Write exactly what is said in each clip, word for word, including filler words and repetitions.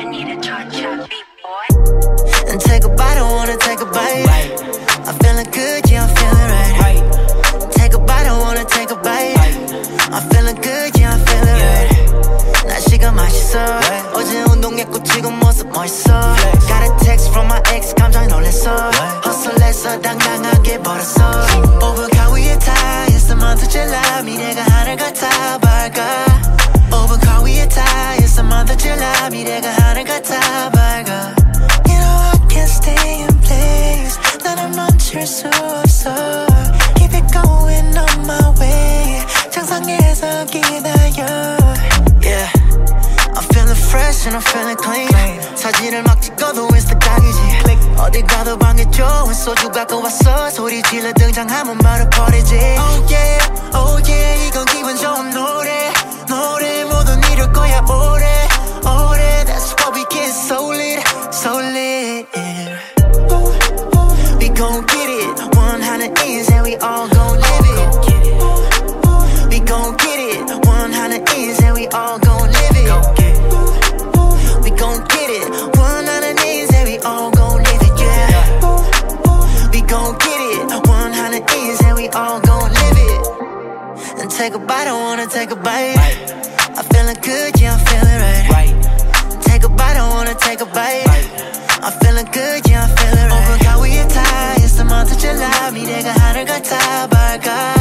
I need a chart chart beat, boy. And take a bite, I wanna take a bite. I'm feeling good, yeah, I'm feeling right. Take a bite, I wanna take a bite. I'm feeling good, yeah, I'm feeling right. 날씨가 맛있어. 어제 운동했고 지금 모습 멋있어. Got a text from my ex, 감정이 놀랬어. Hustle해서 당당하게 벌었어. 오버카 위에 타, 인스타만 터질라. 미래가 하늘 같아, 밝아. Overcar 위에 타, 인스타만 터질라. 미래가 하늘 같아, 밝아. You know I can't stay in place. 나는 멈출 수 없어. Keep it going on my way. 정상에서 기다려. Yeah, I'm feeling fresh and I'm feeling clean. 사진을 막 찍어도 인스타 각이지. 어디 가도 방에 좋은 소주 갖고 왔어. 소리 질러 등장하면 바로 버리지. Oh yeah, oh yeah, 이건 기분 좋은 노래. 노래 모두 이룰 거야 오래 오래. That's why we get so lit, so lit. We gon' get it, one hundred is and we all gon' live it. We gon' get it, one hundred is and we all gon' live it. We gon' get it, one hundred is and we all gon' live it, yeah. We gon' get it, one hundred is and we all gon' live it. And take a bite, I wanna take a bite. I'm feeling good, yeah, I'm feeling right. Take a bite, I wanna take a bite. I'm feeling good, yeah, I'm feeling right. Overcar 위에 타, 인스타만 터질라. 미래가 하늘 같아, 밝아.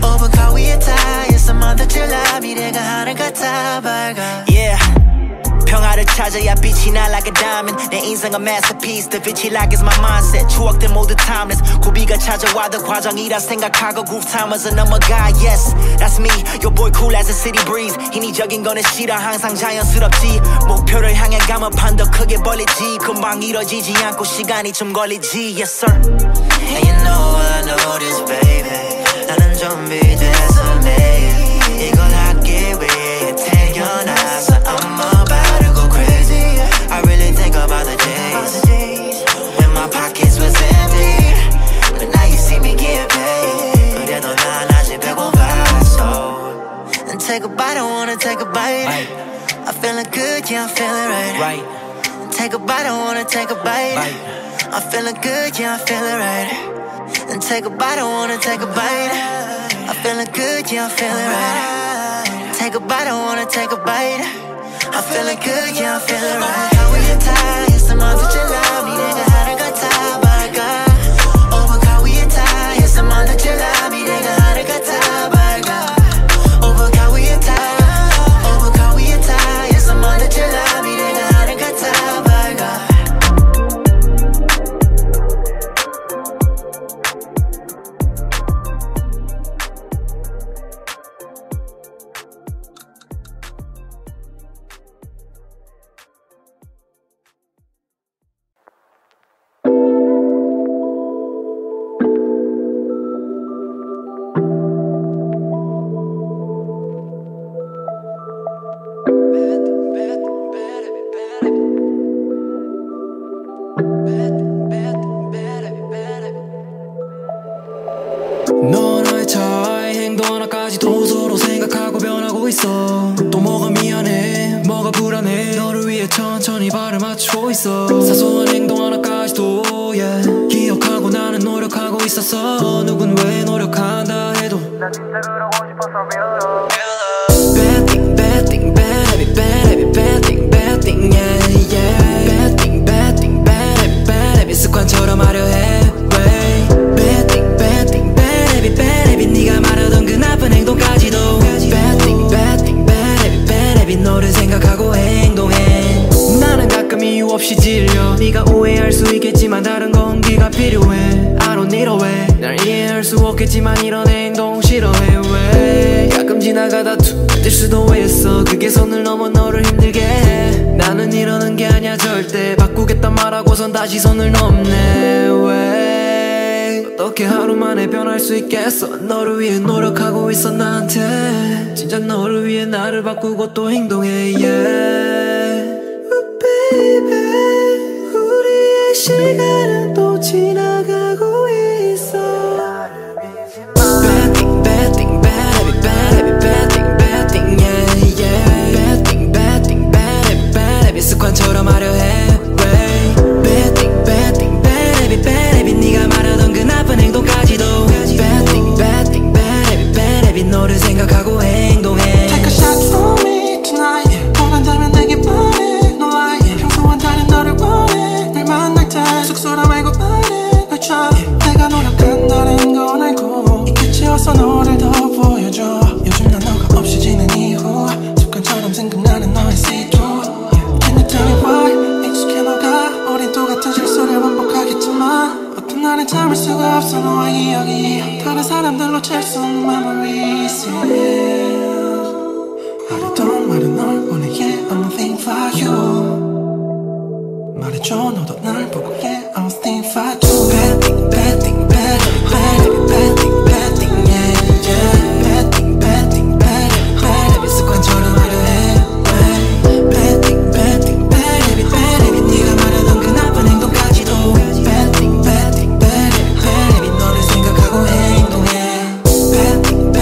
Overcar 위에 타, 인스타만 터질라. 미래가 하늘 같아, 밝아. Yeah, 평화를 찾아야 빛이 나 like a diamond. 내 인생은 masterpiece, the Vinci like is my mindset. 추억들 모두 timeless, 고비가 찾아와도 과정이라 생각하고 groove timers a number guy, yes, that's me. Your boy cool as a city breeze. 인위적인 거는 싫어, 항상 자연스럽지. 목표를 향해 가면 판더 크게 벌리지. 금방 이뤄지지 않고 시간이 좀 걸리지, yes sir. And you know I know this baby. 나는 준비돼서 매일 이걸 하기 위해 태어나서 I'm take a bite, I wanna take a bite. I'm feeling good, yeah, I'm feeling right. Take a bite, I wanna take a bite. I'm feeling good, yeah, I'm feeling right. And take a bite, I wanna take a bite. I'm feeling good, yeah, I'm feeling right. Take a bite, I wanna take a bite. I'm feeling good, yeah, I'm feeling right. How we tired? It's the month of July. Me nigga, how they got tired, but I got. Oh my God, we tired. It's the month of July. Me nigga, how they got tired, but I got. 다시 손을 넘네. 왜 어떻게 하루 만에 변할 수 있겠어. 너를 위해 노력하고 있어 나한테. 진짜 너를 위해 나를 바꾸고 또 행동해. Yeah. Oh baby, 우리의 시간은 또 지나가고 있어. Bad thing, bad thing, bad habit, bad habit, bad thing, bad thing, yeah yeah. Bad thing, bad thing, bad habit, bad habit, 습관처럼 나는 참을 수가 없어 너와의 이야기 다른 사람들로 채울 수 없는 memories yeah. 하루도 말은 널 보내게 I'm nothing for you 말해줘 너도 날 보고 yeah I'm nothing for you Bad thing, bad thing, bad thing, bad thing, bad thing, bad thing yeah, yeah Bad thing, bad thing, bad thing, bad thing 습관처럼 하루해 Bad thing, bad thing, bad thing, bad thing 네가 말하던 그 나쁜 행동까지도 Bad thing, bad thing, bad thing, bad thing 너를 생각하고 행동해 Bad thing,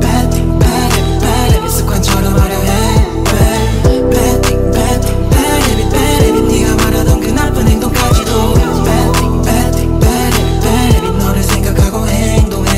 bad thing, bad thing, bad thing, bad thing, bad thing yeah, yeah Bad thing, bad thing, bad thing, bad thing 습관처럼 하루해 Bad thing, bad thing, bad thing, bad thing 네가 말하던 그 나쁜 행동까지도 Bad thing, bad thing, bad thing, bad thing 너를 생각하고 행동해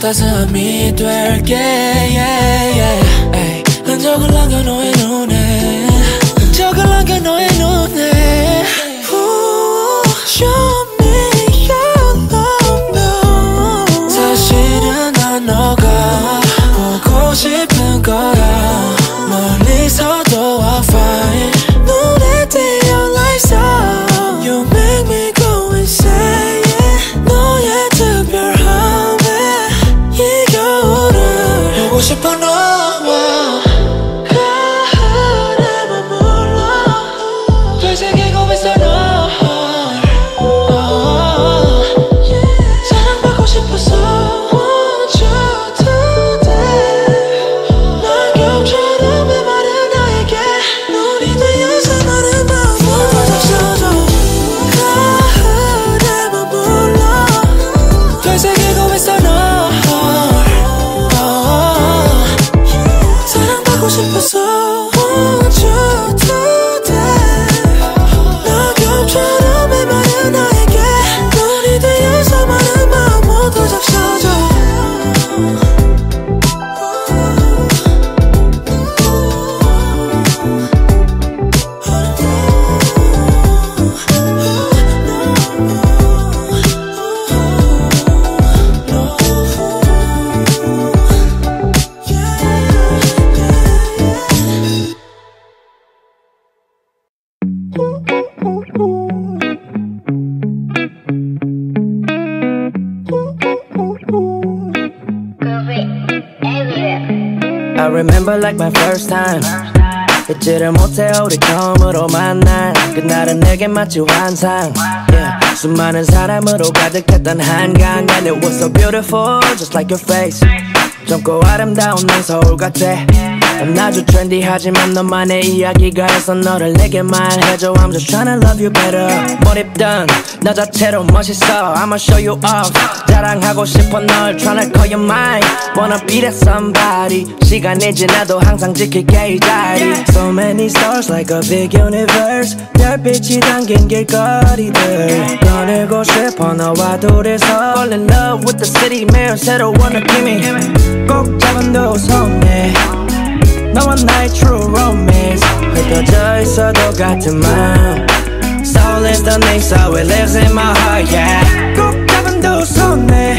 따스함이 될게 yeah, yeah. 에이, 흔적을 남겨 너의 눈에 흔적을 남겨 너의 눈에 Ooh, show me your love 사실은 난 너가 보고 싶은 거야 멀리서도 I find 눈에 띄어 lights out You make me go insane yeah. 너의 특별함 보고 싶어 너와 가을에만 몰라 되새기고 있어 널 사랑받고 싶어서 One, two, today 난 겨울처럼 해마른 나에게 눈이 되어서 너를 마음으로 잡숴줘 가을에만 몰라 되새기고 있어 널 싶어서 One, two, today 너 겨울처럼 해마른 나에게 눈이 되어서 마른 마음 모두 적셔줘 Remember like my first time 잊지를 못해 우리 처음으로 만난 그날은 내게 마치 환상 yeah. 수많은 사람으로 가득했던 한강 And it was so beautiful just like your face 젊고 아름다운 내 서울 같아. I'm not too trendy 하지만 너만의 이야기가 있어. 너를 내게 말해줘. I'm just tryna love you better. 몰입된 너 자체로 멋있어. I'ma show you off. 자랑하고 싶어 널 tryna call you mine. Wanna be that somebody. 시간이 지나도 항상 지킬게 이 자리. So many stars like a big universe. 별빛이 담긴 길거리들. 떠들고 싶어 너와 둘이서. Fall in love with the city. 매일 새로운 느낌이 꼭 잡은 두 손에 너와 나의 true romance. 흩어져 있어도 같은 맘. Soul is the name, so it lives in my heart, yeah. 꼭 잡은 두 손에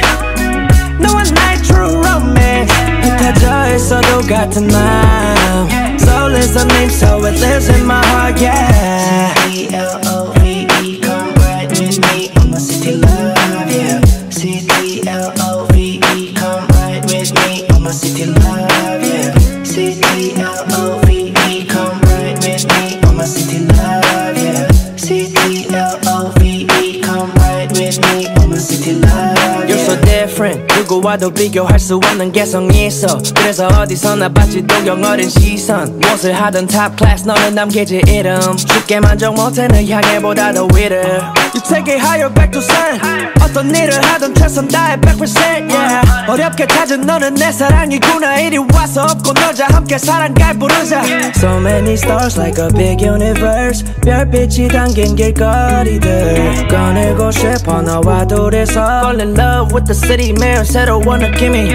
너와 나의 true romance. 흩어져 있어도 같은 맘. Soul is the name, so it lives in my heart, yeah. C T L O V E, come ride with me on my city love, yeah. C T L O V E, come ride with me on my city love, yeah. C T L O V E, come ride with me on my city love, yeah. C T L O V E, come ride with me on my city love. You're so different. 누구와도 비교할 수 없는 개성이 있어. 그래서 어디서나 봤지 동경 어린 시선. 무엇을 하던 top class 너는 남기지 이름. 쉽게 만족 못해 내 향해보다 더 위를. You take it higher back to sun. 어떤 일을 하던 최선 다해 one hundred percent, yeah. 어렵게 찾은 너는 내 사랑이구나. 이리 와서 업고 놀자. 함께 사랑갈 부르자. So many stars like a big universe. 별빛이 담긴 길거리들. 꺼내고 싶어 너와 둘이서. Fall in love with the city. 매일 새로운 느낌이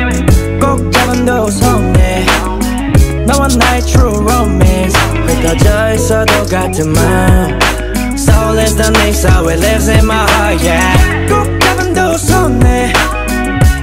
꼭 잡은 두 손에 너와 나의 true romance. 흩어져 있어도 같은 맘. Soul is the name, so it lives in my heart, yeah. 꼭 잡은 두 손에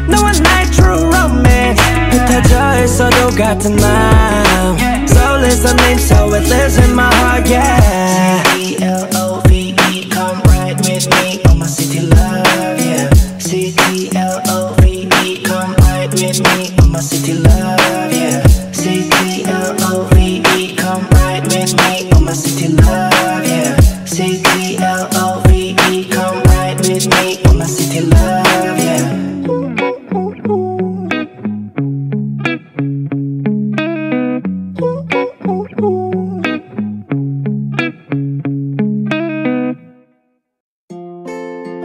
너와 나의 true romance. 흩어져 있어도 같은 맘. Soul is the name, so it lives in my heart, yeah. C T L O V E, come ride with me on my city love, yeah. C T L O V E, come ride with me on my city love, yeah. C T L O V E, come ride with me on my city love, yeah. C T L O V E, come ride with me on my city love, yeah.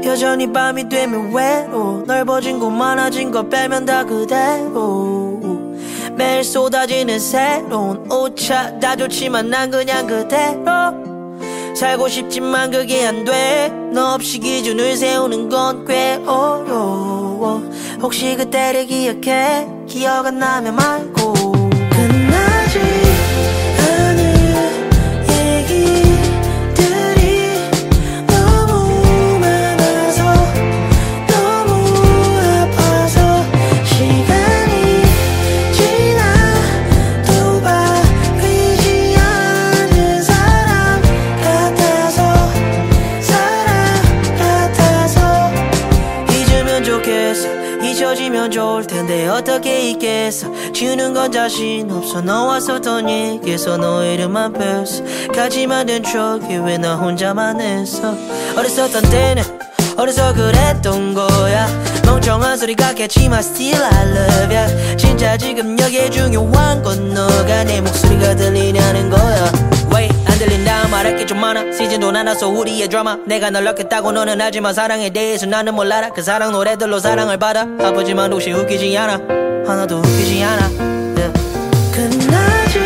여전히 밤이 되면 외로워. 넓어진 곳 많아진 것 빼면 다 그대로. 매일 쏟아지는 새로운 오차 다 좋지만 난 그냥 그대로 살고 싶지만 그게 안 돼. 너 없이 기준을 세우는 건 꽤 어려워. 혹시 그때를 기억해. 기억 안 나면 말고. 끝나지 잊혀지면 좋을 텐데 어떻게 잊겠어. 지우는 건 자신 없어. 너와 썼던 얘기에서 너 이름만 뺐어. 가지만 된 추억이 왜 나 혼자만 했어. 어렸었던 때는 어려서 그랬던 거야. 멍청한 소리 같겠지만 still I love ya. 진짜 지금 여기에 중요한 건 너가 내 목소리가 들리냐는 거야. 왜 안 들린다. 말할 게 좀 많아. 시즌도 나눠서 우리의 드라마. 내가 널 낚였다고 너는 알지만 사랑에 대해서 나는 몰라라. 그 사랑 노래들로 사랑을 받아. 아프지만 혹시 웃기지 않아. 하나도 웃기지 않아, yeah. 끝나지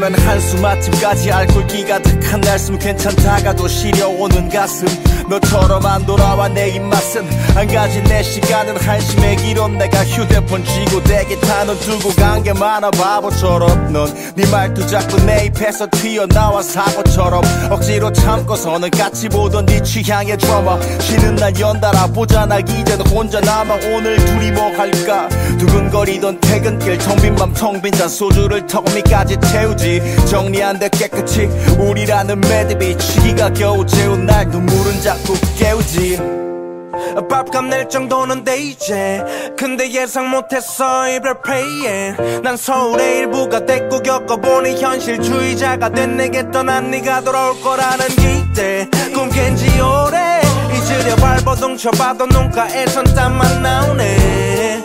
가면 한숨 아침까지 알코올기 가득한 날숨 괜찮다가도 시려오는 가슴 너처럼 안 돌아와 내 입맛은 안 가진 내 시간은 한심의 기름 내가 휴대폰 쥐고 대기 타는 두고 간 게 많아 바보처럼 넌 네 말투 자꾸 내 입에서 튀어나와 사고처럼 억지로 참고서는 같이 보던 네 취향의 드라마 쉬는 날 연달아 보잖아 이젠 혼자 남아 오늘 둘이 뭐 할까 두근거리던 퇴근길 텅빈 밤 텅빈 잔 소주를 턱밑까지 채우지 정리 안 돼 깨끗이 우리라는 매듭이 치기가 겨우 재운 날 눈물은 자꾸 깨우지 밥값 낼 정도는 돼 이제 근데 예상 못했어 이별 페이에 난 서울의 일부가 됐고 겪어보니 현실주의자가 된 내게 떠난 네가 돌아올 거라는 기대 꿈 깬 지 오래 잊으려 발버둥쳐봐도 눈가에선 땀만 나오네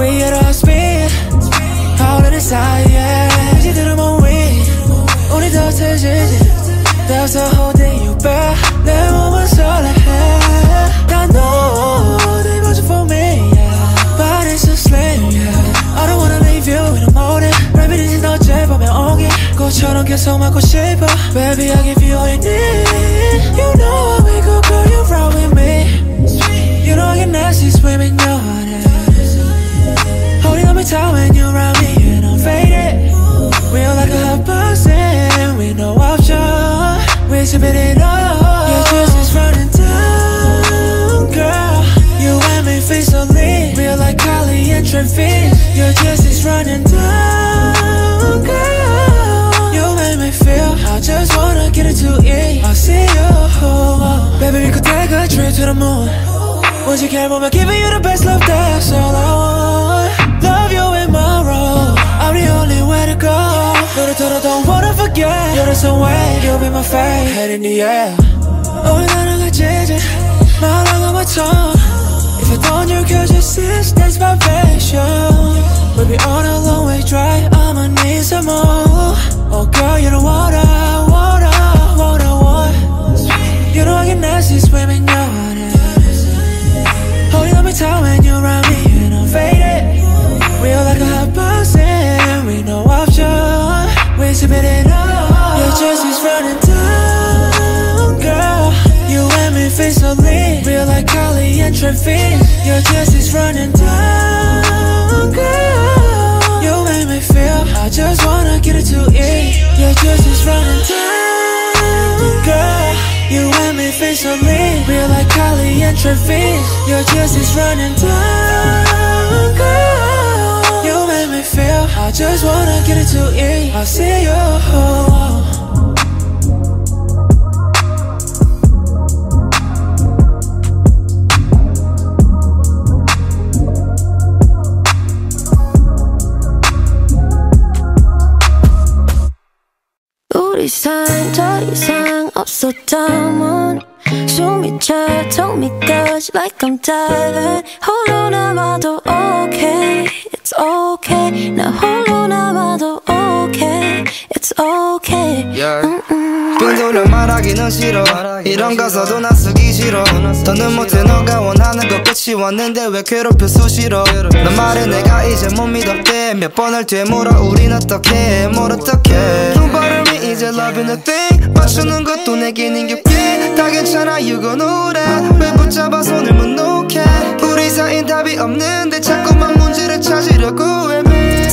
We at our speed, all in the side, yeah. 이제 들으면 we 日间，到最后得有吧，来我们说了哈。I know they watching for me, yeah, but it's a slam, yeah. I don't wanna leave you in the morning. Baby, this is not just for my own, yeah. 꽃처럼 계속 맞고 싶어, baby, I give you all you need. You know I'm a good girl, you ride with me. You know I get nasty swimming, your heart out. Holding on me tight when you're around me and I'm faded. We're like a hot box and we no option. We're sipping it all. Your juice is running down, girl. You and me feel so lit. We're like Kylie and Travis. Your juice is running down, girl. You make me feel. I just wanna get into it. I see you, baby. We could take a trip to the moon. Once you came home, I'm giving you the best love. That's all I want. Love you in my room. I'm the only way to go. 너를 떠나 don't wanna forget. You're the same way. You'll be my fate. Head in the air. 오늘 나랑 같이 이제 나랑 맞춰. If I don't, you could just insist. That's my passion. We'll be on a long way drive. I'ma need some more. Oh girl, you know what I what I what I want. You know I get nasty swimming your heart out. Holding on me tight when you're around me and I'm faded. We're like a hot box and we no option. We're sipping it up. Your juice is running down, girl. You and me feel so lit. We're like Kylie and Travis. Your juice is running down, girl. You make me feel. I just wanna get into it. Your juice is running down, girl. You and me feel so lit. We're like Kylie and Travis. Your juice is running down, girl. I just wanna get into it. I see you. 우리 사이 더 이상 없었다면 숨이 차 턱 밑까지 like I'm diving. 홀로 남아도 okay, it's okay. 나 홀로 남아도 okay, it's okay. Yeah. 빈도를 말하기는 싫어. 이런 가사도 나 쓰기 싫어. 더는 못해 너가 원하는 것 끝이 왔는데 왜 괴롭혀 수시로. 너 말해 내가 이제 못 믿었대. 몇 번을 되물어 우린 어떡해 뭘 어떡해. 눈바람이 이제 loving a thing. 맞추는 것도 내겐 힘겹게. 다 괜찮아 you gon' alright. 왜 붙잡아 손을 못 놓게. 우리 사인 답이 없는데 자꾸만 문제를 찾으려고 해.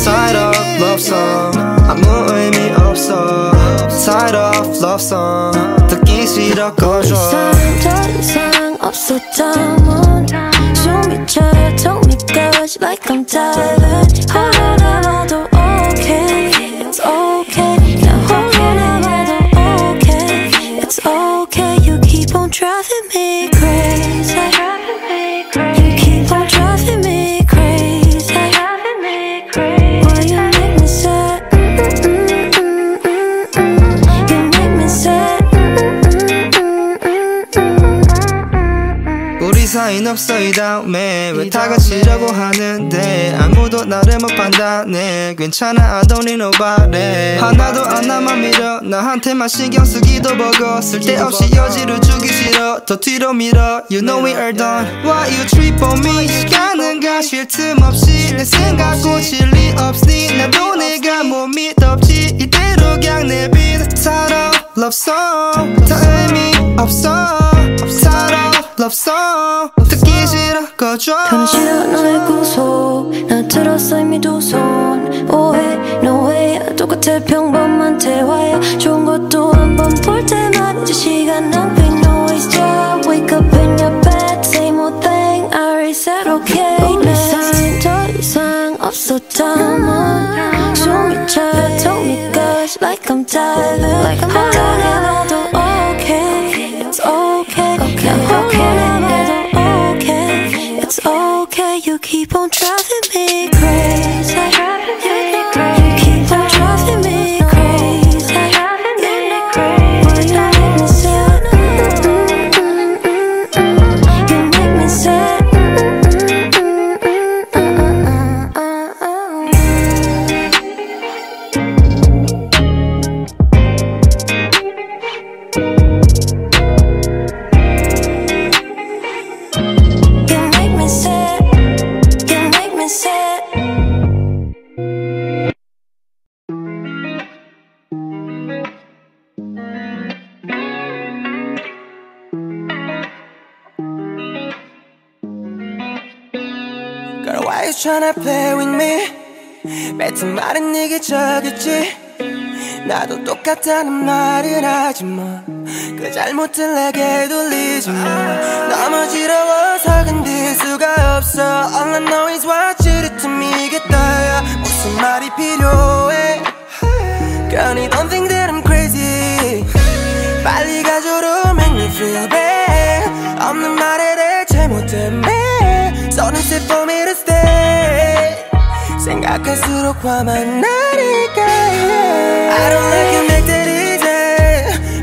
Tired of love song. 아무 의미 없어. Tired of love song. 듣기 싫어 꺼줘. 더 이상 없었다면 숨이 차 턱 밑까지 like I'm diving. 홀로 남아도 okay, it's okay. 나 홀로 남아도 okay, it's okay. You keep on driving me crazy. You keep on driving me crazy. 사인 없어 이 다음에 왜 다 같이라고 하는데 아무도 나를 못 판단해. 괜찮아 I don't need nobody. 하나도 안 남아 밀어. 나한테만 신경 쓰기도 버거. 쓸데없이 여지를 주기 싫어. 더 뒤로 밀어. You know we are done. Why you trip on me. 시간은 가 쉴 틈 없이 내 생각 고칠 리 없으니 나도 내가 못 믿었지. 이대로 그냥 내빈 사랑 love song. 다 의미 없어. 사랑 love song. 듣기 싫어 꺼줘. 변한 싫어 너의 구속. 나 들었어 이미 두 손. 오해 no way. 똑같아 평범한 대화야. 좋은 것도 한 번 볼 때만 이제 시간 낭비. No waste job. Wake up in your bed. Same old thing. I already said okay. 우리 사이 더 이상 없었다면 숨이 차 턱 밑까지 like I'm diving. 홀로 남아도 okay, it's okay. I'm okay, it's okay. You keep on driving me crazy. You keep on driving me crazy. Why you tryna play with me? 뱉은 말은 이게 저겠지. 나도 똑같다는 말은 하지만 그 잘못을 내게 돌리지 마. 너무 지러워서 견딜 수가 없어. All I know is what you do to me. 이게 다야. 무슨 말이 필요해? Girl, you don't think that I'm crazy. 빨리 가줘로 make me feel bad. 없는 말에 대해 잘못된 매. So don't sit for me to stay. 생각할수록 화만 나니까 yeah. I don't like you make that easy.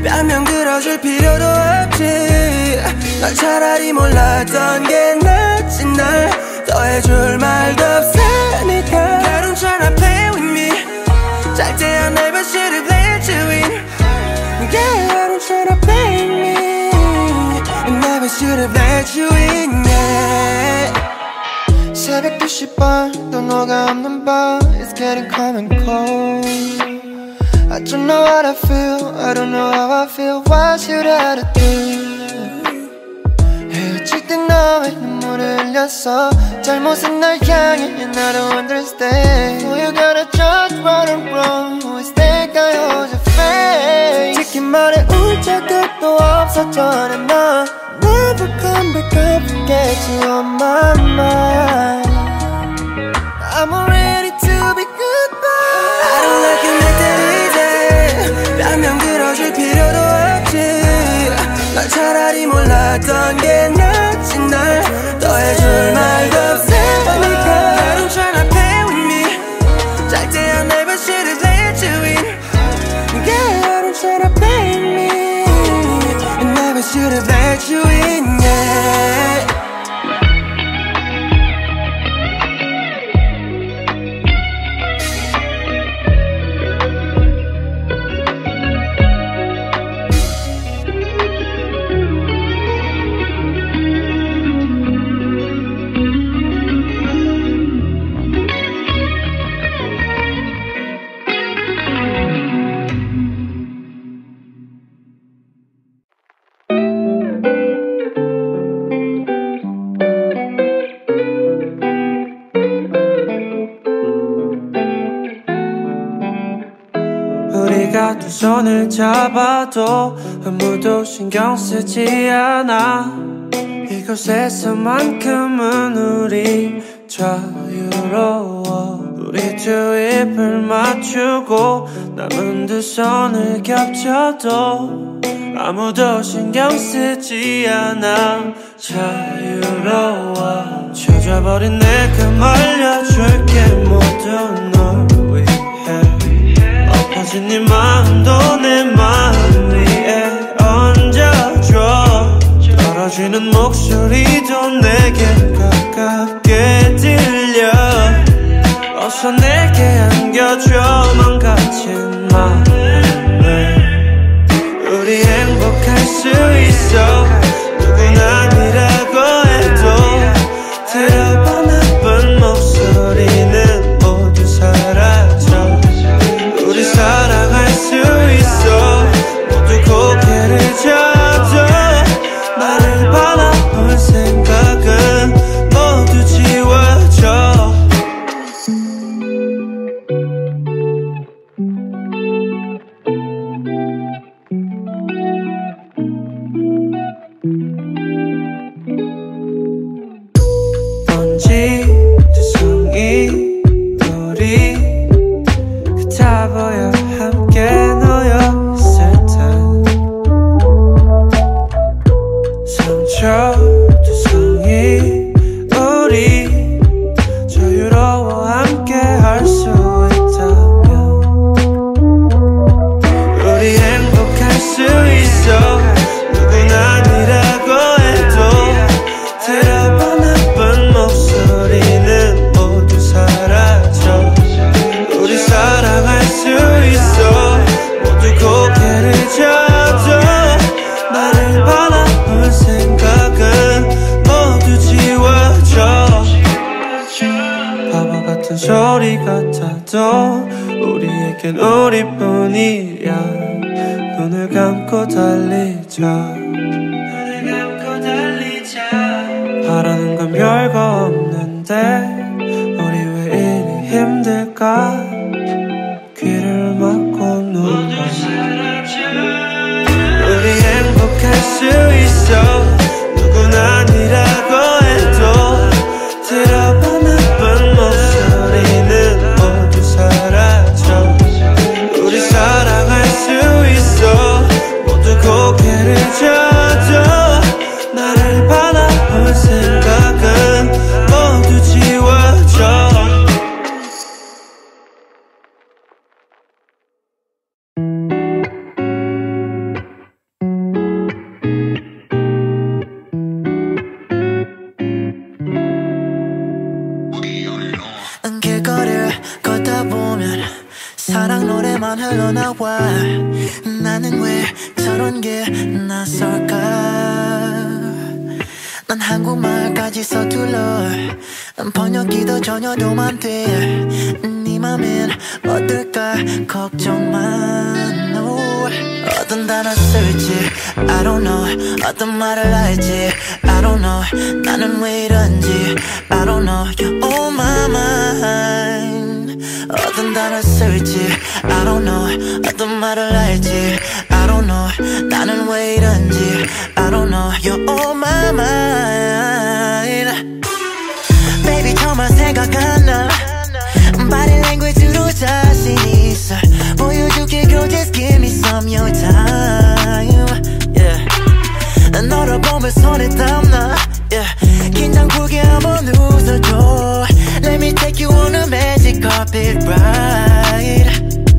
변명 들어줄 필요도 없지. 널 차라리 몰랐던 게 낫지. 날 더해줄 말도 없으니까. Girl, don't tryna play with me. 짧대한 날 별시를 play it to win. Yeah, don't tryna play with me. And I should have let you in. Yeah. 새벽 두 시 반 또 너가 없는 밤. It's getting calm and cold. I don't know what I feel. I don't know how I feel. Why should I do? 헤어질 때 너의 눈물을 흘렸어. 잘못은 날 향해 and I don't understand. Who you gonna judge right or wrong? Who is that guy who's your face? 솔직히 말해 울 자격도 없었던 난 너. Never come back up, get you on my mind. I'm ready to be goodbye. I don't like you make that easy. 변명 들어줄 필요도 없지. 널 차라리 몰랐던 게 낫지. 날 더해줄 말도 없으니까. I don't tryna play with me. 짧대 한 날 별시를 play it to win. Yeah, I don't tryna play with me. And I should have let you in, yeah. 두 손을 잡아도 아무도 신경 쓰지 않아. 이곳에서만큼은 우리 자유로워. 우리 두 입을 맞추고 남은 두 손을 겹쳐도 아무도 신경 쓰지 않아. 자유로워. 젖어버린 내가 말려줄게. 모두 널 엎어진 네 마음도 내 마음 위에 얹어줘. 떨어지는 목소리도 내겐 가깝게 들려. 어서 내게 안겨줘. 망가진 마음을 우리 행복할 수 있어. 누군 아니라고 해도 들어봐. 나쁜 목소리는 모두 사라져. 우리 사랑할 수 있어. 모두 고개를 져줘. 나를 바라볼 생각은 모두 지워줘. 먼지, 두성이, 우리 다 보여. 함께 놓여 있을 듯 상처 두성이 우리 자유로워. 함께 할 수 있다면 우리 행복할 수 있어. 누군 아니라고 해도 들어봐. 나쁜 목소리는 모두 사라져. 우리 사랑할 수 있어. 모두 고개를 져줘. 나를 바라볼 생각은 모두 지워줘. 바보 같은 소리 같아도 우리에겐 우리뿐이야. 눈을 감고 달리자. 눈을 감고 달리자. 바라는 건 별거 없는데 흘러나와 나는 왜 저런 게 나설까 난 한국말까지 서툴러 번역기도 전혀 도움 안 돼 네 맘엔 어떨까 걱정만 oh. 어떤 단어 쓸지 I don't know 어떤 말을 할지 I don't know 나는 왜 이런지 I don't know you're on my mind 어떤 단어 쓸지 I don't know 어떤 말을 할지 I don't know 나는 왜 이런지 I don't know you're on my mind Baby 저만 생각하나 Body language로 자신 있어 보여줄게 girl just give me some your time yeah. 난 너를 보면 손에 땀나 yeah. 긴장 풀게 한번 웃어줘 Let me take you on a magic carpet ride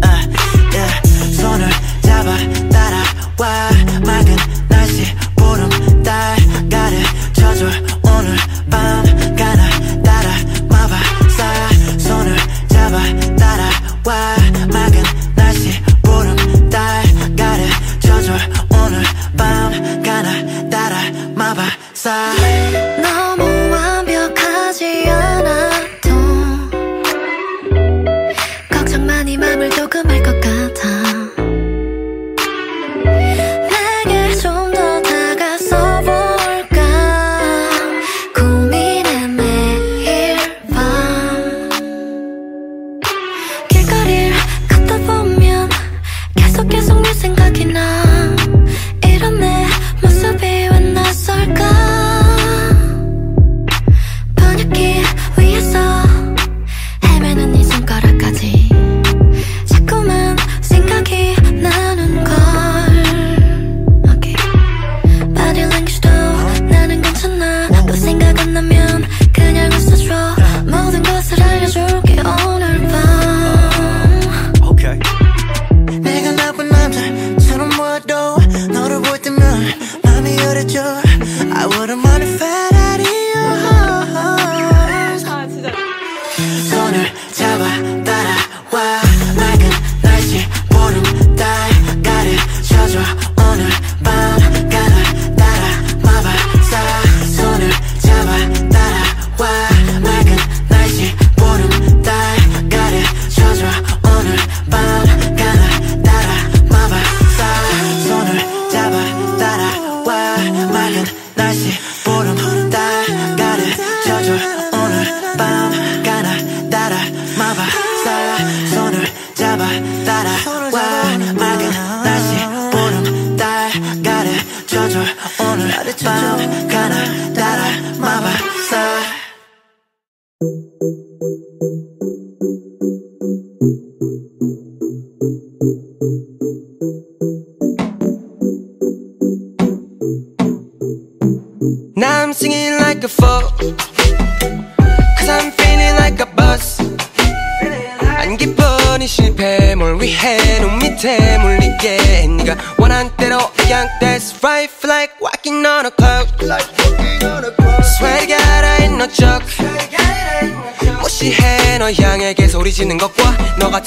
uh, yeah. 손을 잡아 따라와 맑은 날씨 보름달 가르쳐줘 오늘 밤 가나 따라 마바 싸 손을 잡아 따라와 맑은 날씨 보름달 가르쳐줘 오늘 밤 가나 따라 마바 싸 너무 완벽하지 않아도 걱정만이 맘을 녹음할 것 같아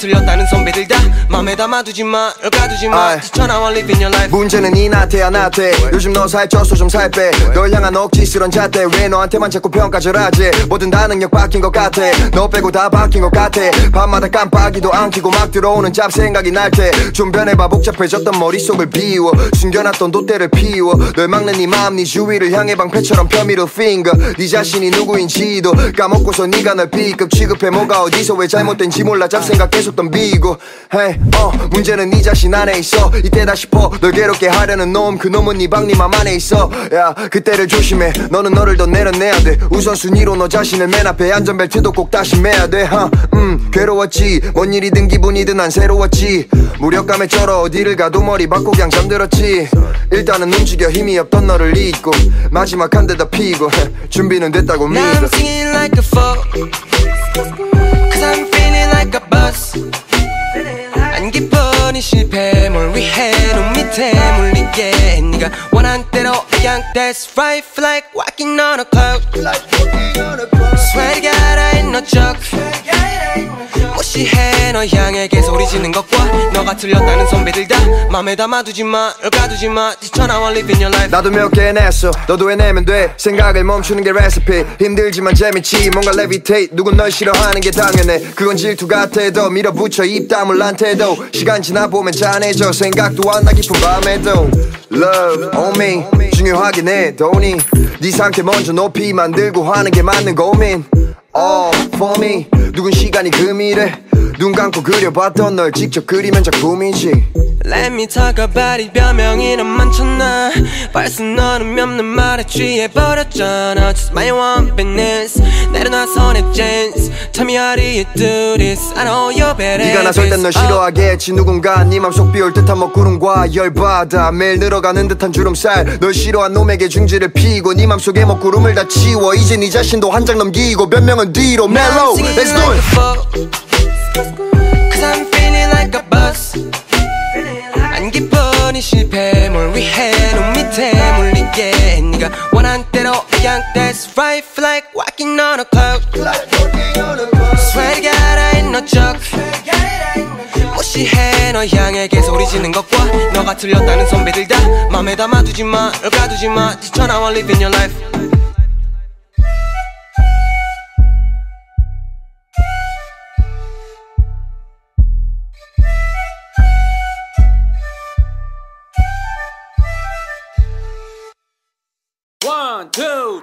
틀렸다는 선배들 다 맘에 담아두지 마 널 가두지 마 지쳐나와 living your life 문제는 이 나태야 나태 요즘 너 살쪄서 좀 살 빼 널 향한 억지스런 잣대 왜 너한테만 자꾸 평가절 하지 뭐든 다 능력 바뀐 것 같아 너 빼고 다 바뀐 것 같아 밤마다 깜빡이도 안 켜고 막 들어오는 잡생각이 날 때 좀 변해봐 복잡해졌던 머릿속을 비워 숨겨놨던 돛대를 피워 널 막는 네 마음 네 주위를 향해 방패처럼 펴밀어 finger 네 자신이 누구인지도 까먹고서 네가 널 B급 취급해 뭐가 어디서 왜 잘못된지 몰라 잡생각 계속 덤비고 hey, 어, 문제는 네 자신 안에 있어 이때다 싶어 널 괴롭게 하려는 놈 그놈은 네 방 네 맘 안에 있어 야 그때를 조심해 너는 너를 더 내려내야 돼 우선순위로 너 자신을 맨 앞에 안전벨트도 꼭 다시 매야 돼 huh? 음, 괴로웠지 뭔 일이든 기분이든 안 새로웠지 무력감에 쩔어 어디를 가도 머리 박고 그냥 잠들었지 일단은 움직여 힘이 없던 너를 잊고 마지막 한 대 더 피고 준비는 됐다고 믿어 I'm singing like a fool Cause I'm feeling like a bus 안 기뻐 네 실패 뭘 위해 눈 밑에 물리게 네가 원한 대로 young, that's right, like walking on a cloud. Swear to God, I ain't no joke. 무시해 너 향해 계속 소리 짓는 것과 너가 틀렸다는 선배들 다 맘에 담아두지 마, 가두지 마. 지쳐나와 living your life. 나도 몇 개 해냈어, 너도 해내면 돼. 생각을 멈추는 게 레시피. 힘들지만 재밌지, 뭔가 levitate. 누군 널 싫어하는 게 당연해. 그건 질투 같아도 밀어붙여 입 다물 한테도. 시간 지나 보면 짠해져, 생각도 안 나 깊은 밤에도. Love on me, 중요하긴 해 돈이. 네 상태 먼저 높이 만들고 하는 게 맞는 고민. All for me. 누군 시간이 금이래. 눈 감고 그려봤던 널 직접 그리면 작품이지. Let me talk about it. 변명이란 많잖아. 벌써 너는 몇몇 말에 취해버렸잖아. Just my one business. 내려놔서 내 jeans. Tell me how do you do this? I know you're better. 네가 나설 땐 널 싫어하게 했지. 누군가 네 맘속 비올 듯한 먹구름과 열받아 매일 늘어가는 듯한 주름살. 널 싫어한 놈에게 중지를 피고 네 맘속에 먹구름을 다 치워. 이제 네 자신도 한 장 넘기고 변명은 뒤로. Mellow, let's do it. Cause I'm feeling like a bus. 안 기뻐 네 실패 뭘 위해 눈 밑에 물리게 네가 원한 대로 그냥 that's right like walking on a cloud. Swear to God I ain't no joke. 무시해 너 향해 계속 소리 짓는 것과 너가 틀렸다는 선배들 다 맘에 담아두지 마, 가두지 마. 지쳐나와 living your life. One, two,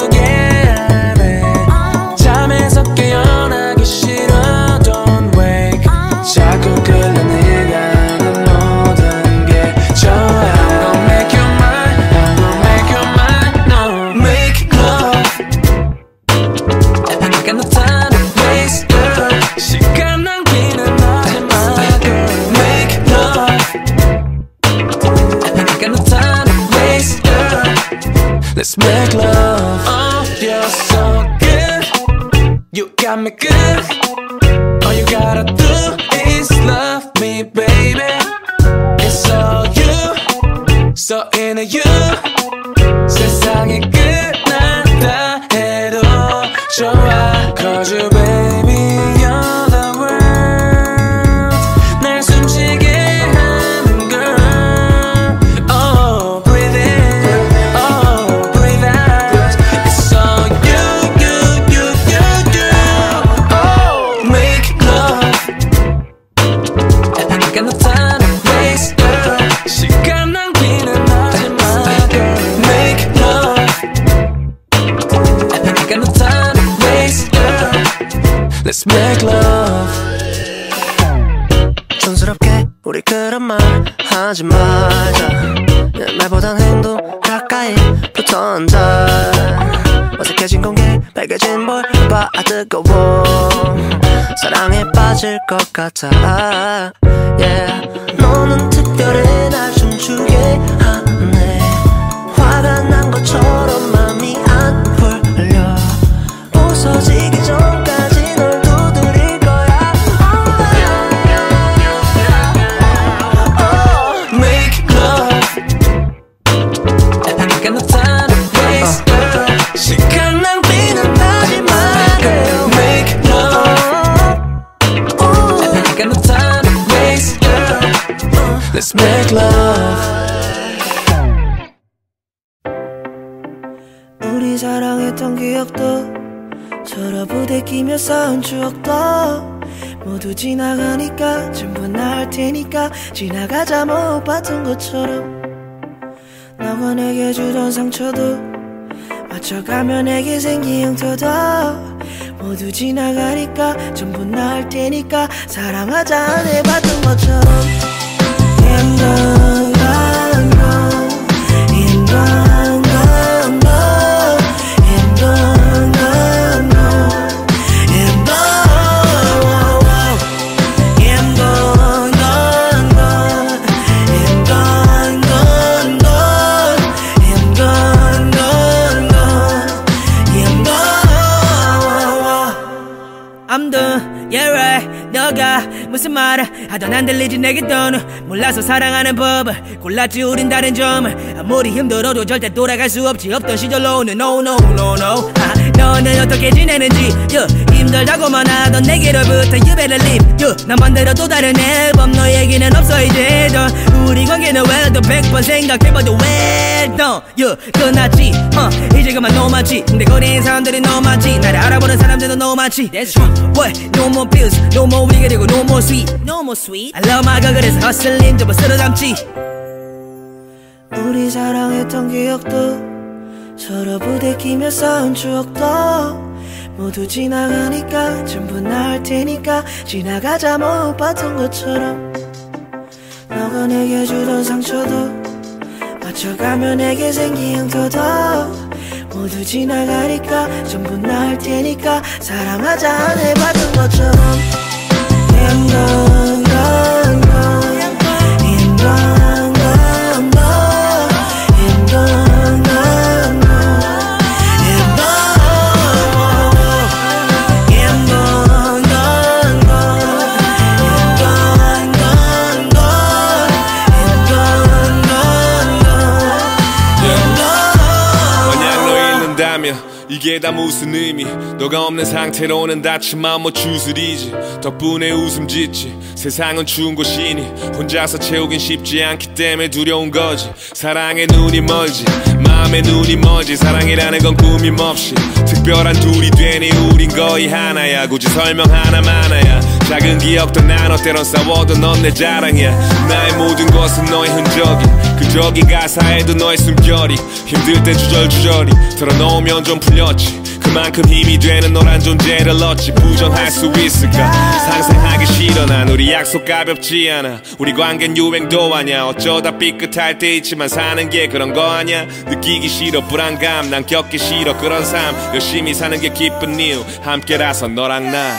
해. 잠에서 깨어나기 싫어. Don't wake. 자꾸 끌려내. Let's make love. Oh, you're so good. You got me good. All you gotta do is love me, baby. It's all you. So into you. 세상이 끝난다 해도 좋아. Cause you, baby, you're the world. 날 숨쉬게 하는 girl. Oh, breathe in. Let's make love. 촌스럽게 우리 그런 말 하지 말자. 말보단 행동 가까이 붙어 앉아. 어색해진 공기 밝아진 볼 봐 뜨거워. 사랑에 빠질 것 같아. Yeah. 너는 특별해 날 춤추게 하네. 화가 난 것처럼 맘이 안 풀려. 부서지기 전까지 let's make love. 우리 사랑했던 기억도 서로 부대끼며 쌓은 추억도 모두 지나가니까 전부 날 테니까 지나가자 못 봤던 것처럼 너가 내게 주던 상처도 맞춰가며 내게 생긴 형태도 모두 지나가니까 전부 날 테니까 사랑하자 안 해봤던 것처럼 I'm done, I'm done, I'm done. I'm done, I'm done, 무슨 말을 하던 안 들리지 내게 더는 몰라서 사랑하는 법을 골랐지 우린 다른 점을 아무리 힘들어도 절대 돌아갈 수 없지 없던 시절로 오는 no no no no 아, 너는 어떻게 지내는지 yeah. 힘들다고만 하던 내게로부터 You better leave yeah. 난 만들어 또 다른 앨범 너 얘기는 없어 이제 더 우리 관계는 well done 백번 생각해봐도 well done yeah. 끝났지 uh. 이제 그만 no 맞지 내 거리인 사람들이 no 맞지 나를 알아보는 사람들도 no 맞지 That's true what? No more pills No more we 그리고 no more sweet No more sweet I love my girl 그래서 hustling 접어 쓸어 담지 우리 사랑했던 기억도 서로 부대끼며 쌓은 추억도 모두 지나가니까 전부 나을 테니까 지나가자 못 봤던 것처럼 너가 내게 주던 상처도 맞춰가며 내게 생긴 터도 모두 지나가니까 전부 나을 테니까 사랑하자 안 해봤던 것처럼 넌, 넌, 넌 이게 다 무슨 의미 너가 없는 상태로는 다친 마음 못 추스리지 덕분에 웃음 짓지 세상은 추운 곳이니 혼자서 채우긴 쉽지 않기 때문에 두려운 거지 사랑의 눈이 멀지 마음의 눈이 멀지 사랑이라는 건 꾸밈 없이 특별한 둘이 되니 우린 거의 하나야 굳이 설명 하나 많아야 작은 기억도 난 어때론 싸워도 넌 내 자랑이야 나의 모든 것은 너의 흔적이 그저기 가사에도 너의 숨결이 힘들 때 주절주절이 털어놓으면 좀 풀렸지 그만큼 힘이 되는 너란 존재를 어찌 부정할 수 있을까 상상하기 싫어 난 우리 약속 가볍지 않아 우리 관계는 유행도 아냐 어쩌다 삐끗할 때 있지만 사는 게 그런 거 아냐 느끼기 싫어 불안감 난 겪기 싫어 그런 삶 열심히 사는 게 기쁜 이유 함께라서 너랑 나